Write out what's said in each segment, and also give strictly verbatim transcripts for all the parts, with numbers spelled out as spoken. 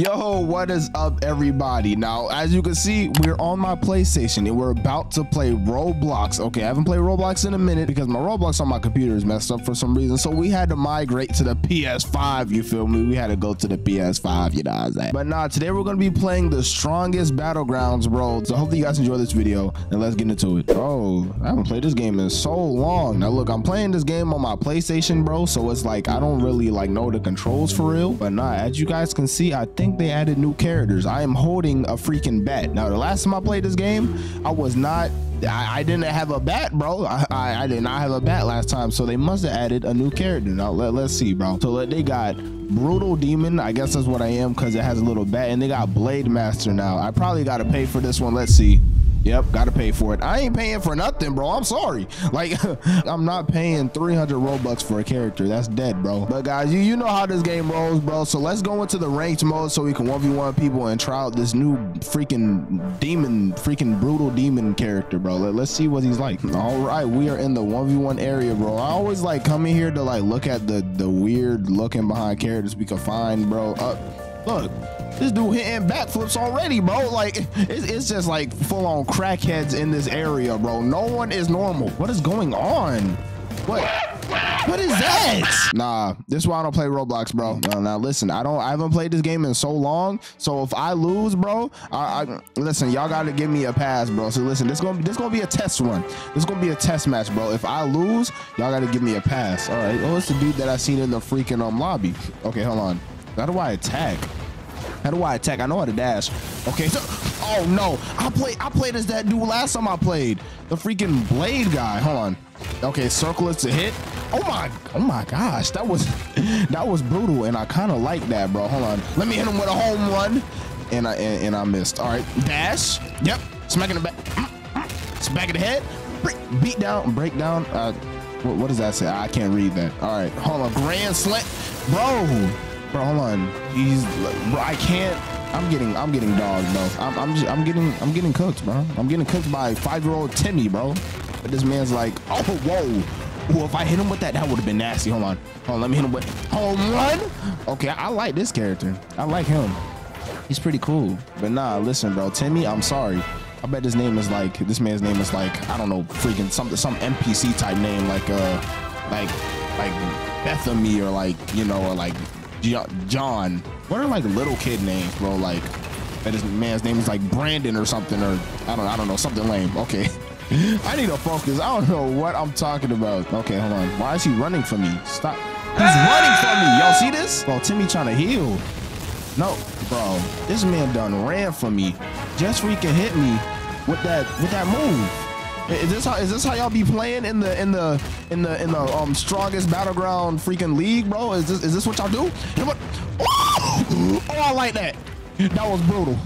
Yo, what is up, everybody? Now, as you can see, we're on my PlayStation and we're about to play Roblox. Okay, I haven't played Roblox in a minute because my Roblox on my computer is messed up for some reason, so we had to migrate to the P S five. You feel me? We had to go to the P S five, you know what I'm saying? But nah, today we're gonna be playing The Strongest Battlegrounds, bro. So hopefully you guys enjoy this video and let's get into it. Bro, I haven't played this game in so long. Now look, I'm playing this game on my PlayStation, bro, so it's like I don't really like know the controls for real. But nah, as you guys can see, I think think they added new characters. I am holding a freaking bat. Now the last time I played this game, I was not I, I didn't have a bat, bro. I, I, I did not have a bat last time, so they must have added a new character. Now let, let's see, bro. So let, they got Brutal Demon. I guess that's what I am because it has a little bat, and they got Blademaster now. I probably gotta pay for this one. Let's see. Yep, gotta pay for it. I ain't paying for nothing, bro. I'm sorry. Like, I'm not paying three hundred Robux for a character. That's dead, bro. But guys, you, you know how this game rolls, bro. So let's go into the ranked mode so we can one v one people and try out this new freaking demon, freaking brutal demon character, bro. Let, let's see what he's like. All right, we are in the one v one area, bro. I always like coming here to like look at the, the weird looking behind characters we can find, bro. Uh, look. This dude hitting backflips already, bro. Like, it's, it's just like full-on crackheads in this area, bro. No one is normal. What is going on? What? What is that? Nah, this is why I don't play Roblox, bro. Now, now listen, I don't. I haven't played this game in so long. So if I lose, bro, I, I listen. Y'all gotta give me a pass, bro. So listen, this gonna this gonna be a test one. This gonna be a test match, bro. If I lose, y'all gotta give me a pass. All right. Oh, it's the dude that I seen in the freaking um lobby. Okay, hold on. How do I attack? How do I attack? I know how to dash. Okay. So, oh no, I played. I played as that dude last time I played. The freaking blade guy. Hold on. Okay, circle is to hit. Oh my. Oh my gosh, that was that was brutal, and I kind of like that, bro. Hold on. Let me hit him with a home run, and I and, and I missed. All right, dash. Yep. Smacking the back. Smack in the head. Beat down. Break down. Uh, what, what does that say? I can't read that. All right. Hold on. Grand slam, bro. Bro, hold on. He's, bro, I can't. I'm getting, I'm getting dogged, bro. I'm, I'm, just, I'm getting, I'm getting cooked, bro. I'm getting cooked by five-year-old Timmy, bro. But this man's like, oh, whoa. Well, if I hit him with that, that would have been nasty. Hold on, hold on. Let me hit him with home run. Okay, I, I like this character. I like him. He's pretty cool. But nah, listen, bro, Timmy, I'm sorry. I bet his name is like, this man's name is like, I don't know, freaking something, some N P C type name, like, uh, like, like Bethany or like, you know, or like. John. What are like little kid names, bro? Like, that his man's name is like Brandon or something, or I don't, I don't know, something lame. Okay, I need to focus. I don't know what I'm talking about. Okay, hold on. Why is he running from me? Stop! He's running from me. Y'all see this? Bro, Timmy trying to heal. No, bro, this man done ran from me. Just freaking hit me with that with that move. Is this how is this how y'all be playing in the in the in the in the um strongest battleground freaking league, bro? Is this is this what y'all do? Oh, I like that. That was brutal.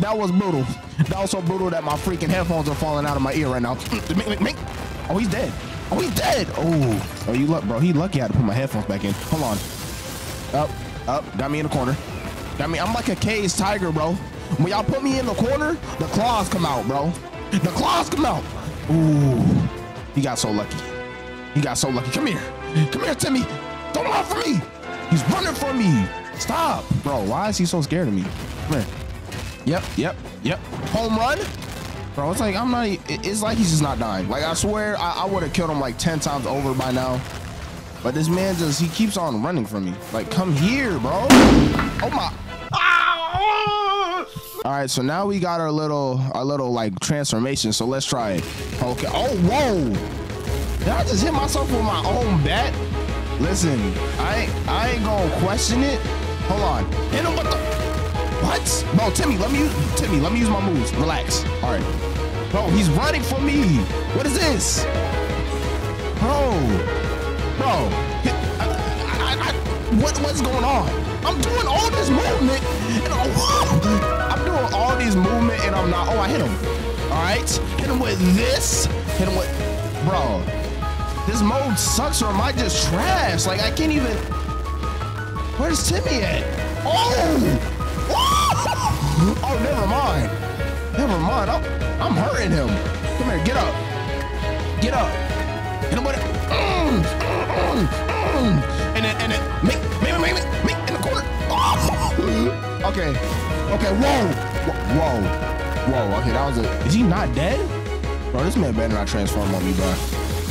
That was brutal. That was so brutal that my freaking headphones are falling out of my ear right now. Oh, he's dead. Oh, he's dead. Oh, oh, you luck, bro. He lucky I had to put my headphones back in. Hold on. Up, up. Got me in the corner. Got me. I'm like a caged tiger, bro. When y'all put me in the corner, the claws come out, bro. The claws come out. Ooh, he got so lucky. He got so lucky. Come here. Come here, Timmy. Don't run for me. He's running for me. Stop. Bro, why is he so scared of me? Come here. Yep, yep, yep. Home run. Bro, it's like I'm not, it's like he's just not dying. Like, I swear, I, I would have killed him like ten times over by now. But this man just, he keeps on running from me. Like, come here, bro. Oh my. All right, so now we got our little, our little like transformation. So let's try it. Okay. Oh, whoa! Did I just hit myself with my own bat? Listen, I, I ain't gonna question it. Hold on. Hit him with the what? Bro, Timmy, let me use Timmy. Let me use my moves. Relax. All right. Bro, he's running from me. What is this? Bro, bro, I, I, I, what, what's going on? I'm doing all this movement. And, oh, all these movement and I'm not. Oh, I hit him. All right, hit him with this. Hit him with, bro. This mode sucks, or am I just trash? Like, I can't even. Where's Timmy at? Oh, oh, oh never mind. Never mind. I'm, I'm hurting him. Come here, get up, get up. Hit him with it. Mm, mm, mm, mm. And then, and then, make, make, make, make, make in the corner. Oh. Okay. Okay. Whoa. Whoa. Whoa. Okay, that was it. Is he not dead? Bro, this man better not transform on me, bro.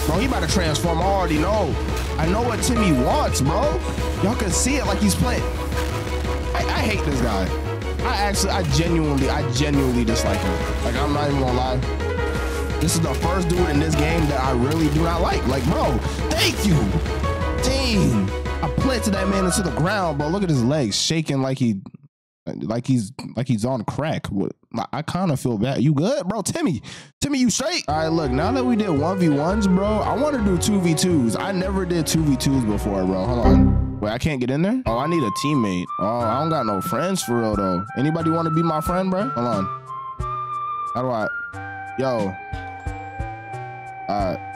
Bro, he about to transform. I already know. I know what Timmy wants, bro. Y'all can see it like he's playing. I, I hate this guy. I actually, I genuinely, I genuinely dislike him. Like, I'm not even gonna lie. This is the first dude in this game that I really do not like. Like, bro, thank you. Dang. I planted that man into the ground, bro. Look at his legs shaking like he, like he's, like he's on crack. What? I kind of feel bad. You good, bro? Timmy, Timmy, you straight? All right, look, now that we did one v ones, bro, I want to do two v twos. I never did two v twos before, bro. Hold on. Wait, I can't get in there? Oh, I need a teammate. Oh, I don't got no friends for real, though. Anybody want to be my friend, bro? Hold on. How do I? Yo. All right.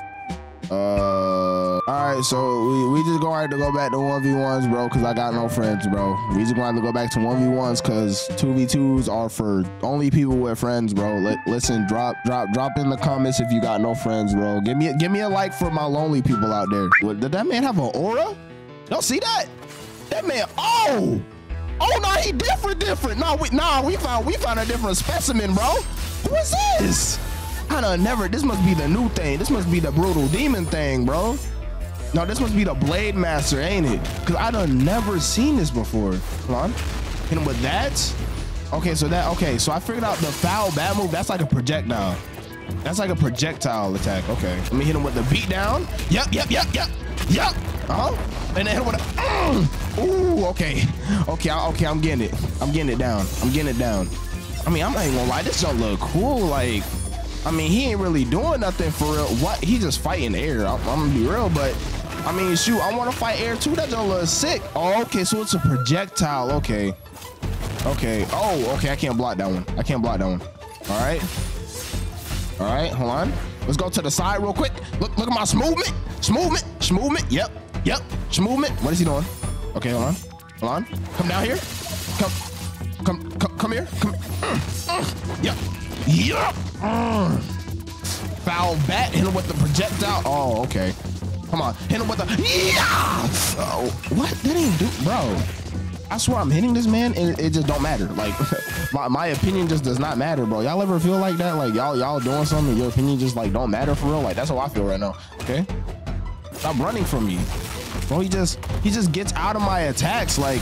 Uh, all right, so we, we just gonna have to go back to one v ones, bro, because I got no friends, bro. We just gonna have to go back to one v ones because two v twos are for only people with friends, bro. Let, listen, drop drop drop in the comments if you got no friends, bro. Give me, give me a like for my lonely people out there. What, did that man have an aura? Y'all see that? That man, oh! Oh, no, he different, different. No, we, nah, we found, we found a different specimen, bro. Who is this? I done never, this must be the new thing. This must be the Brutal Demon thing, bro. No, this must be the Blademaster, ain't it? Because I done never seen this before. Hold on. And with that, okay, so that, okay, so I figured out the foul bat move, that's like a projectile. That's like a projectile attack, okay. Let me hit him with the beat down. Yep, yep, yep, yep, yep. Uh-huh. And then hit him with a, mm. Ooh, okay. Okay, I, okay, I'm getting it. I'm getting it down. I'm getting it down. I mean, I'm not even gonna lie, this don't look cool, like, I mean, he ain't really doing nothing for real. What? He just fighting air. I, I'm gonna be real, but I mean, shoot, I want to fight air too. That don't look sick. Oh, okay, so it's a projectile. Okay, okay. Oh, okay. I can't block that one. I can't block that one. All right, all right. Hold on. Let's go to the side real quick. Look, look at my movement. Movement. Movement. Yep. Yep. Movement. What is he doing? Okay, hold on. Hold on. Come down here. Come. Come. Come, come here. Come. Mm, mm. Yep. Yup! Mm. Foul bat, hit him with the projectile. Oh, okay. Come on, hit him with the. Yeah! Oh, what? That ain't do, bro. I swear I'm hitting this man, and it just don't matter. Like, my, my opinion just does not matter, bro. Y'all ever feel like that? Like, y'all y'all doing something, and your opinion just like don't matter for real. Like, that's how I feel right now. Okay. Stop running from me, bro. He just he just gets out of my attacks. Like,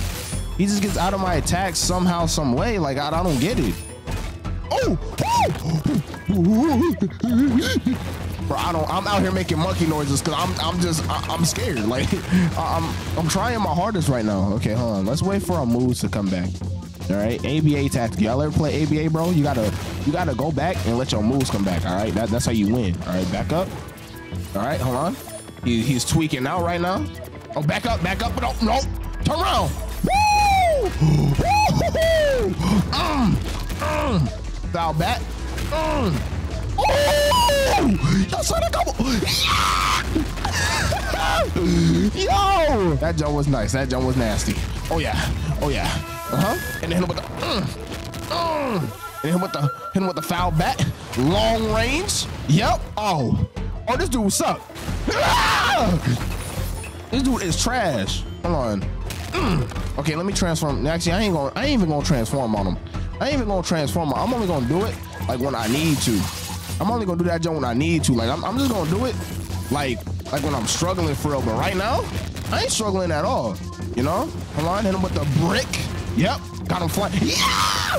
he just gets out of my attacks somehow, some way. Like, I, I don't get it. Oh! Bro, I don't. I'm out here making monkey noises because I'm. I'm just. I, I'm scared. Like, I'm. I'm trying my hardest right now. Okay, hold on. Let's wait for our moves to come back. All right. A B A tactic. Y'all ever play A B A, bro? You gotta. You gotta go back and let your moves come back. All right. That, that's how you win. All right. Back up. All right. Hold on. He, he's tweaking out right now. Oh, back up. Back up. No. No. Turn around. Woo! Woo! Um. Um. Foul bat. Mm. Oh! Yo, son, yeah! Yo! That jump was nice. That jump was nasty. Oh yeah. Oh yeah. Uh huh. And then hit him with the. Mm. Mm. And hit him with the. Hit him with the foul bat. Long range. Yep. Oh. Oh, this dude suck. This dude is trash. Hold on. Mm. Okay, let me transform. Actually, I ain't gonna. I ain't even gonna transform on him. I ain't even gonna transform. I'm only gonna do it like when I need to. I'm only gonna do that jump when I need to. Like I'm, I'm just gonna do it like like when I'm struggling for real. But right now, I ain't struggling at all. You know? Hold on, hit him with the brick. Yep, got him flying. Yeah!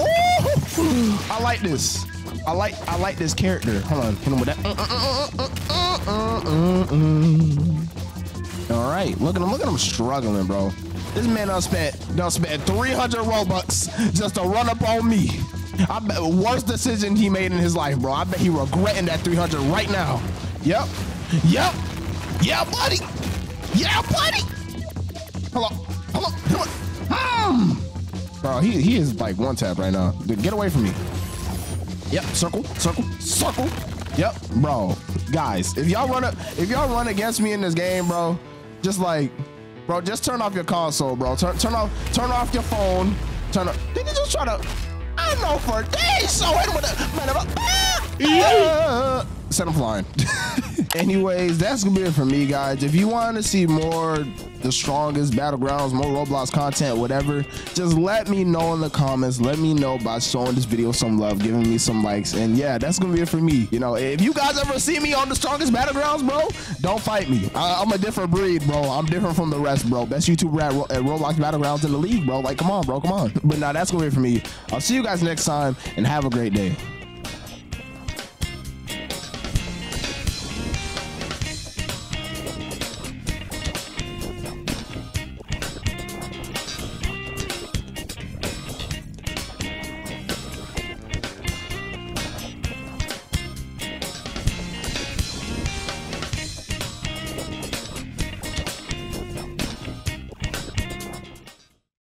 Ooh! I like this. I like I like this character. Hold on, hit him with that. Mm -mm -mm -mm -mm -mm -mm. All right, look at him. Look at him struggling, bro. This man done spent, done spent three hundred Robux just to run up on me. I bet worst decision he made in his life, bro. I bet he regretting that three hundred right now. Yep. Yep. Yeah, buddy. Yeah, buddy. Hello. Hello. Hello. Mm. Bro, he, he is like one tap right now. Dude, get away from me. Yep. Circle. Circle. Circle. Yep. Bro, guys, if y'all run up, if y'all run against me in this game, bro, just like... Bro, just turn off your console, bro. Turn, turn off, turn off your phone. Turn up. Did you just try to? I know for days. So hit him with a. Set him flying. Anyways, that's gonna be it for me, guys. If you want to see more The Strongest Battlegrounds, more Roblox content, whatever, just let me know in the comments. Let me know by showing this video some love, giving me some likes, and yeah, that's gonna be it for me. You know, if you guys ever see me on The Strongest Battlegrounds, bro, don't fight me. I I'm a different breed, bro. I'm different from the rest, bro. Best YouTuber at, Ro at Roblox Battlegrounds in the league, bro. Like, come on, bro, come on. But now nah, that's gonna be it for me. I'll see you guys next time, and have a great day.